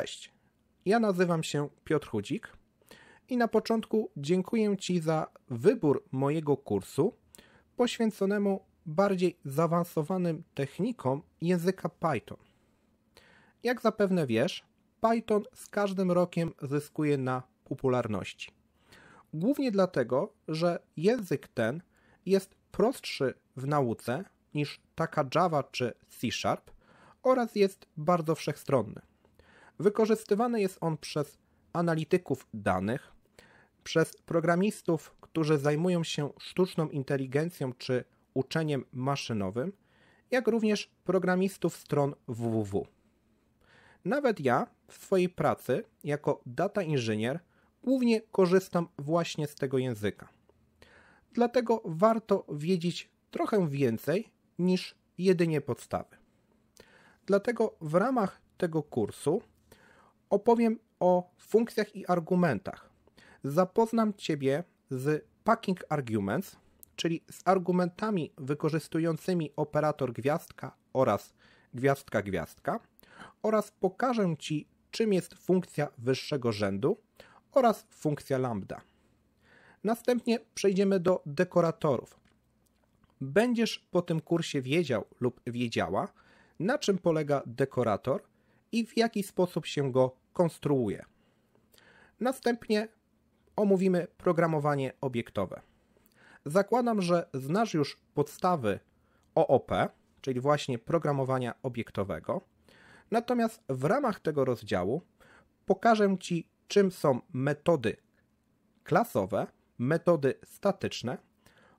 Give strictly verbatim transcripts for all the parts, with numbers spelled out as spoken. Cześć, ja nazywam się Piotr Hudzik i na początku dziękuję Ci za wybór mojego kursu poświęconemu bardziej zaawansowanym technikom języka Python. Jak zapewne wiesz, Python z każdym rokiem zyskuje na popularności. Głównie dlatego, że język ten jest prostszy w nauce niż taka Java czy C Sharp oraz jest bardzo wszechstronny. Wykorzystywany jest on przez analityków danych, przez programistów, którzy zajmują się sztuczną inteligencją czy uczeniem maszynowym, jak również programistów stron www. Nawet ja w swojej pracy jako data inżynier głównie korzystam właśnie z tego języka. Dlatego warto wiedzieć trochę więcej niż jedynie podstawy. Dlatego w ramach tego kursu opowiem o funkcjach i argumentach. Zapoznam Ciebie z Packing Arguments, czyli z argumentami wykorzystującymi operator gwiazdka oraz gwiazdka gwiazdka oraz pokażę Ci, czym jest funkcja wyższego rzędu oraz funkcja lambda. Następnie przejdziemy do dekoratorów. Będziesz po tym kursie wiedział lub wiedziała, na czym polega dekorator i w jaki sposób się go konstruuje. Następnie omówimy programowanie obiektowe. Zakładam, że znasz już podstawy O O P, czyli właśnie programowania obiektowego. Natomiast w ramach tego rozdziału pokażę Ci, czym są metody klasowe, metody statyczne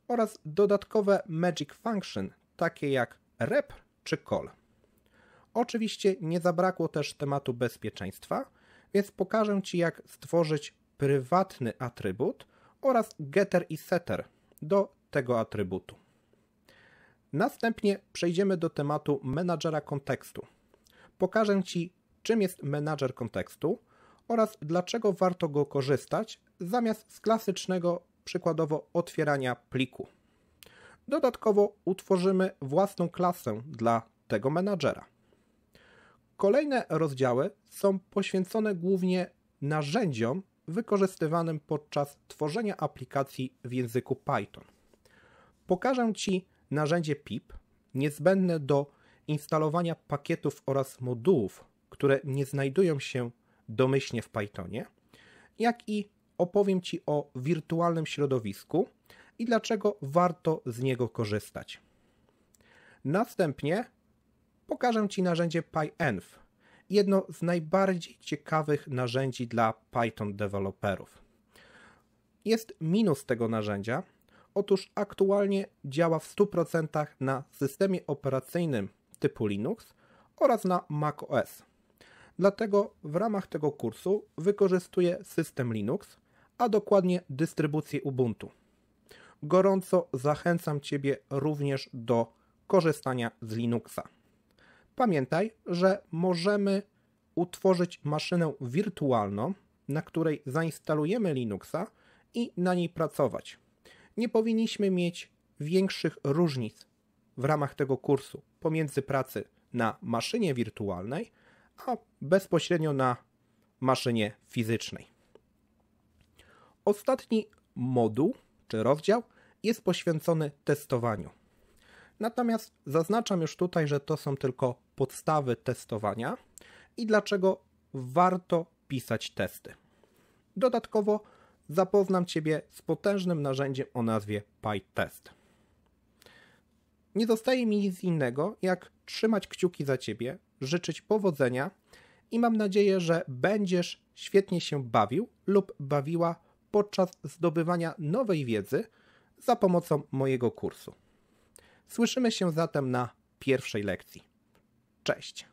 oraz dodatkowe magic function, takie jak rep czy call. Oczywiście nie zabrakło też tematu bezpieczeństwa, więc pokażę Ci, jak stworzyć prywatny atrybut oraz getter i setter do tego atrybutu. Następnie przejdziemy do tematu menadżera kontekstu. Pokażę Ci, czym jest menadżer kontekstu oraz dlaczego warto go korzystać zamiast z klasycznego, przykładowo, otwierania pliku. Dodatkowo utworzymy własną klasę dla tego menadżera. Kolejne rozdziały są poświęcone głównie narzędziom wykorzystywanym podczas tworzenia aplikacji w języku Python. Pokażę Ci narzędzie P I P, niezbędne do instalowania pakietów oraz modułów, które nie znajdują się domyślnie w Pythonie, jak i opowiem Ci o wirtualnym środowisku i dlaczego warto z niego korzystać. Następnie pokażę Ci narzędzie PyEnv, jedno z najbardziej ciekawych narzędzi dla Python deweloperów. Jest minus tego narzędzia. Otóż aktualnie działa w stu procentach na systemie operacyjnym typu Linux oraz na macOS. Dlatego w ramach tego kursu wykorzystuję system Linux, a dokładnie dystrybucję Ubuntu. Gorąco zachęcam Ciebie również do korzystania z Linuxa. Pamiętaj, że możemy utworzyć maszynę wirtualną, na której zainstalujemy Linuxa i na niej pracować. Nie powinniśmy mieć większych różnic w ramach tego kursu pomiędzy pracy na maszynie wirtualnej, a bezpośrednio na maszynie fizycznej. Ostatni moduł czy rozdział jest poświęcony testowaniu. Natomiast zaznaczam już tutaj, że to są tylko podstawy testowania i dlaczego warto pisać testy. Dodatkowo zapoznam Ciebie z potężnym narzędziem o nazwie PyTest. Nie zostaje mi nic innego, jak trzymać kciuki za Ciebie, życzyć powodzenia i mam nadzieję, że będziesz świetnie się bawił lub bawiła podczas zdobywania nowej wiedzy za pomocą mojego kursu. Słyszymy się zatem na pierwszej lekcji. Cześć!